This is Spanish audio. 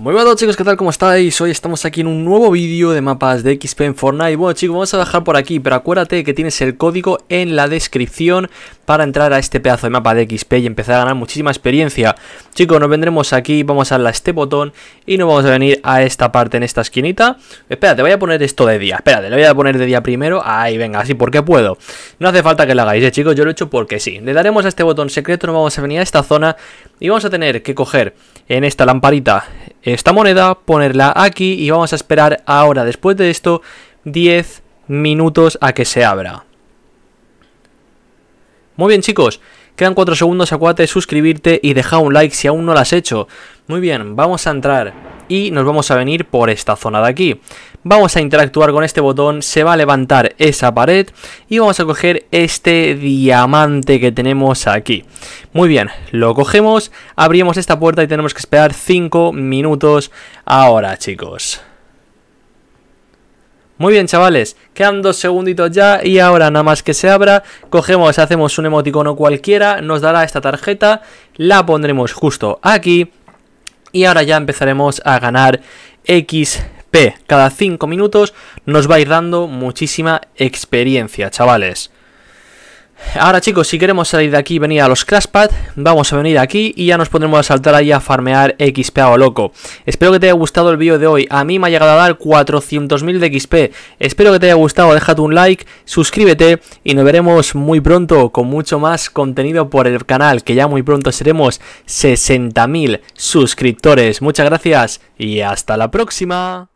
Muy buenas chicos, ¿qué tal? ¿Cómo estáis? Hoy estamos aquí en un nuevo vídeo de mapas de XP en Fortnite. Bueno chicos, vamos a bajar por aquí, pero acuérdate que tienes el código en la descripción para entrar a este pedazo de mapa de XP y empezar a ganar muchísima experiencia. Chicos, nos vendremos aquí, vamos a darle a este botón y nos vamos a venir a esta parte en esta esquinita. Espérate, voy a poner esto de día, espérate, le voy a poner de día primero. Ahí, venga, así porque puedo. No hace falta que lo hagáis, chicos, yo lo he hecho porque sí. Le daremos a este botón secreto, nos vamos a venir a esta zona y vamos a tener que coger en esta lamparita esta moneda, ponerla aquí y vamos a esperar ahora, después de esto, 10 minutos a que se abra. Muy bien chicos, quedan 4 segundos, acuérdate de suscribirte y dejar un like si aún no lo has hecho. Muy bien, vamos a entrar y nos vamos a venir por esta zona de aquí. Vamos a interactuar con este botón, se va a levantar esa pared y vamos a coger este diamante que tenemos aquí. Muy bien, lo cogemos, abrimos esta puerta y tenemos que esperar 5 minutos ahora, chicos. Muy bien chavales, quedan 2 segunditos ya y ahora nada más que se abra, cogemos, hacemos un emoticono cualquiera, nos dará esta tarjeta, la pondremos justo aquí y ahora ya empezaremos a ganar XP. Cada 5 minutos nos va a ir dando muchísima experiencia, chavales. Ahora chicos, si queremos salir de aquí, venir a los Crash Pad, vamos a venir aquí y ya nos pondremos a saltar ahí a farmear XP a lo loco. Espero que te haya gustado el vídeo de hoy, a mí me ha llegado a dar 400.000 de XP. Espero que te haya gustado, déjate un like, suscríbete y nos veremos muy pronto con mucho más contenido por el canal, que ya muy pronto seremos 60.000 suscriptores. Muchas gracias y hasta la próxima.